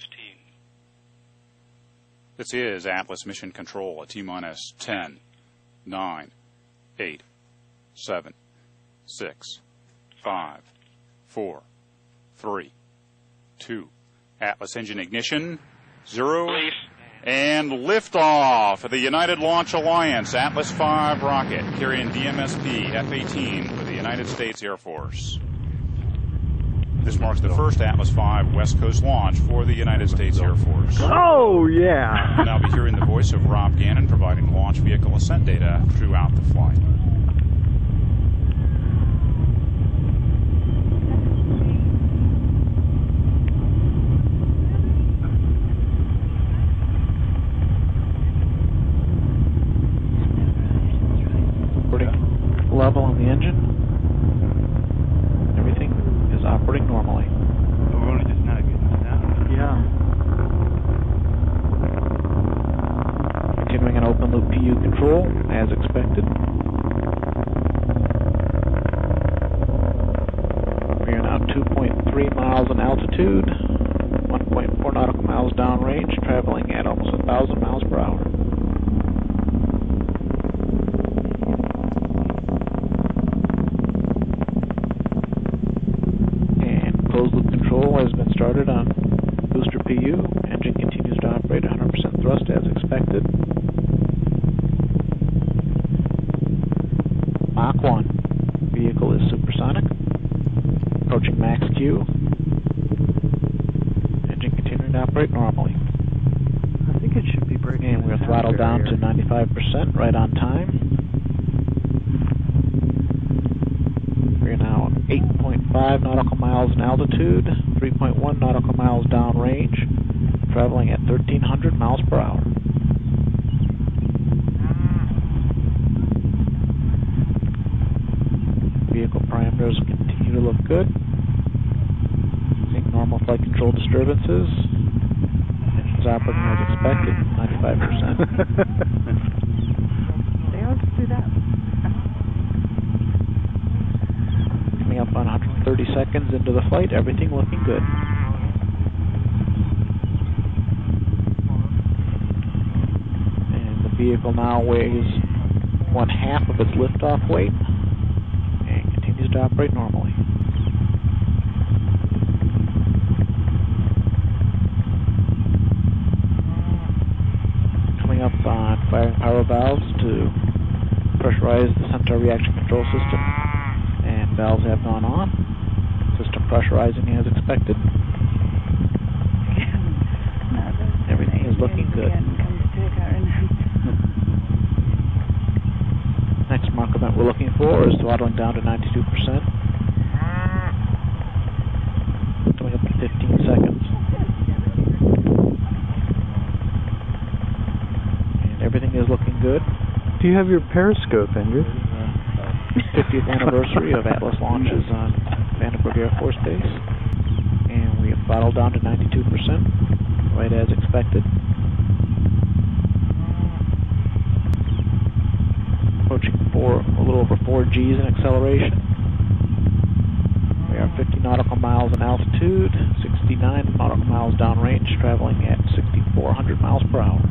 15. This is Atlas Mission Control at T-minus 10, 9, 8, 7, 6, 5, 4, 3, 2. Atlas engine ignition, 0, and liftoff of the United Launch Alliance Atlas V rocket carrying DMSP F-18 for the United States Air Force. This marks the first Atlas V West Coast launch for the United States Air Force. Oh, yeah! We'll now be hearing the voice of Rob Gannon providing launch vehicle ascent data throughout the flight. Pretty level on the engine. Operating normally. The rotor just not getting down. Yeah. Continuing an open loop PU control as expected. We are now 2.3 miles in altitude, 1.4 nautical miles downrange, traveling at almost 1,000 miles per hour. Started on booster PU, engine continues to operate 100% thrust as expected. Mach 1, vehicle is supersonic, approaching max Q, engine continuing to operate normally. I think it should be breaking. And we're throttled down to 95%, right on time. We're now 8.5 nautical miles in altitude, 3.1 nautical miles downrange, traveling at 1,300 miles per hour. Vehicle parameters continue to look good. Seeing normal flight control disturbances. Engine's operating as expected, 95%. They always do that. Coming up on 30 seconds into the flight, everything looking good. And the vehicle now weighs 1/2 of its liftoff weight and continues to operate normally. Coming up on firing power valves to pressurize the Centaur reaction control system, and valves have gone on. System pressurizing as expected. Everything is looking good. Next mark event we're looking for is throttling down to 92%. Coming up in 15 seconds. And everything is looking good. Do you have your periscope, Andrew? 50th anniversary of Atlas launches on Vandenberg Air Force Base, and we have throttled down to 92%, right as expected. Approaching a little over 4 Gs in acceleration. We are 50 nautical miles in altitude, 69 nautical miles downrange, traveling at 6,400 miles per hour.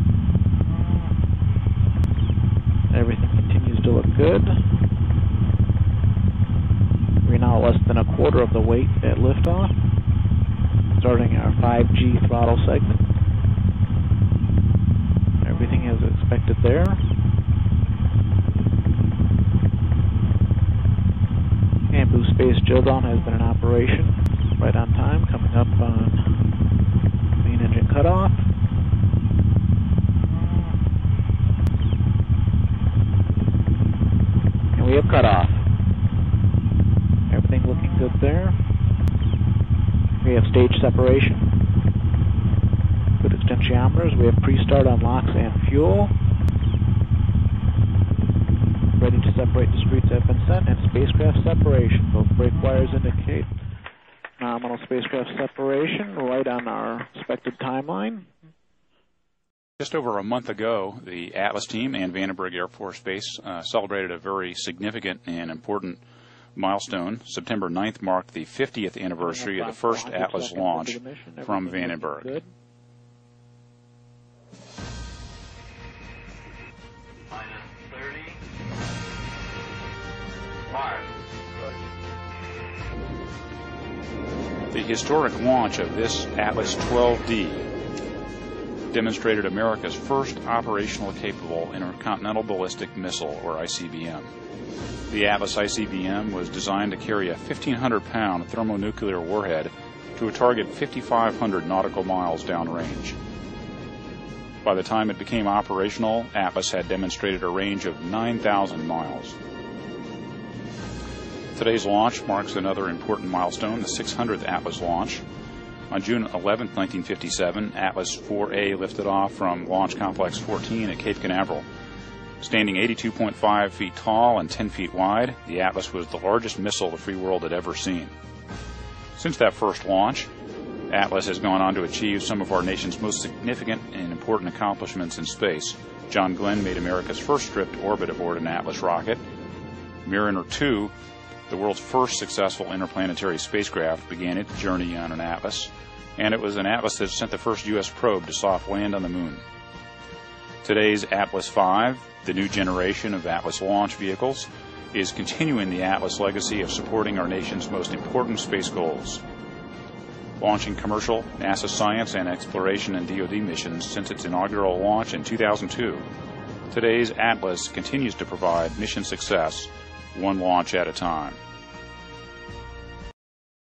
Everything continues to look good. We're now less than 1/4 of the weight at liftoff, starting our 5G throttle segment. Everything is expected there. And boost space drill down has been in operation, right on time, coming up on main engine cutoff. And we have cutoff. Looking good there. We have stage separation. Good extentiometers. We have pre-start on LOX and fuel. Ready to separate discretes have been set, and spacecraft separation. Both brake wires indicate nominal spacecraft separation right on our expected timeline. Just over a month ago, the Atlas team and Vandenberg Air Force Base celebrated a very significant and important milestone. September 9th marked the 50th anniversary of the first Atlas launch from Vandenberg. The historic launch of this Atlas 12D demonstrated America's first operational capable intercontinental ballistic missile, or ICBM. The Atlas ICBM was designed to carry a 1,500-pound thermonuclear warhead to a target 5,500 nautical miles downrange. By the time it became operational, Atlas had demonstrated a range of 9,000 miles. Today's launch marks another important milestone, the 600th Atlas launch. On June 11, 1957, Atlas 4A lifted off from Launch Complex 14 at Cape Canaveral. Standing 82.5 feet tall and 10 feet wide, the Atlas was the largest missile the free world had ever seen. Since that first launch, Atlas has gone on to achieve some of our nation's most significant and important accomplishments in space. John Glenn made America's first trip to orbit aboard an Atlas rocket. Mariner II, the world's first successful interplanetary spacecraft, began its journey on an Atlas, and it was an Atlas that sent the first U.S. probe to soft land on the moon. Today's Atlas V, the new generation of Atlas launch vehicles, is continuing the Atlas legacy of supporting our nation's most important space goals. Launching commercial, NASA science and exploration and DoD missions since its inaugural launch in 2002, today's Atlas continues to provide mission success, one launch at a time.